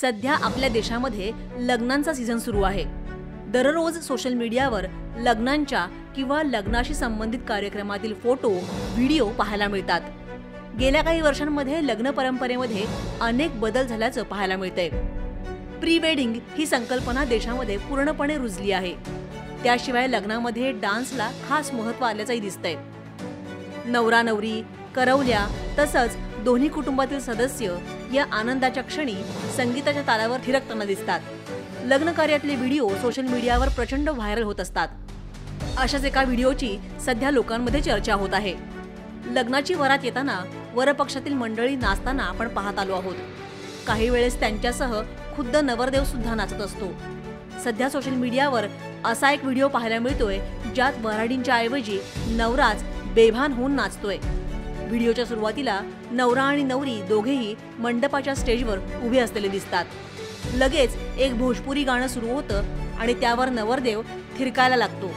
सध्या आपल्या देशामध्ये लग्नांचा सीझन सुरू आहे। दररोज सोशल मीडियावर लग्नांच्या किंवा लग्नाशी संबंधित कार्यक्रमातील फोटो व्हिडिओ पाहायला मिळतात। गेल्या काही वर्षांमध्ये लग्न परंपरेमध्ये अनेक बदल झाल्याचं पाहायला मिळतंय। प्री वेडिंग ही संकल्पना देशामध्ये पूर्णपणे रुजली आहे। त्याशिवाय लग्नामध्ये डान्सला खास महत्त्व आल्याचंही दिसतंय। नवरा नवरी करवल्या तसंच दोन्ही कुटुंबातील सदस्य या आनंदाच्या क्षणी संगीताच्या तालावर थिरकताना दिसतात। लग्न कार्यातले व्हिडिओ सोशल मीडियावर प्रचंड व्हायरल होत असतात। अशाच एका व्हिडिओची सध्या लोकांमध्ये चर्चा होत आहे। लग्नाची वरात येताना वरपक्षातील मंडळी नाचताना आपण पाहत आलो आहोत। काही वेळेस त्यांच्यासह खुद्द नवरदेव सुद्धा नाचत असतो। सध्या सोशल मीडियावर असा एक व्हिडिओ पाहायला मिळतोय ज्यात वऱ्हाडींच्या ऐवजी नवराच बेभान होऊन नाचतोय। व्हिडिओच्या सुरुवातीला नवरा आणि नवरी दोघेही मंडपाच्या स्टेजवर उभे असलेले दिसतात। लगेच एक भोजपुरी गाणं सुरू होतं आणि त्यावर नवरदेव थिरकायला लागतो।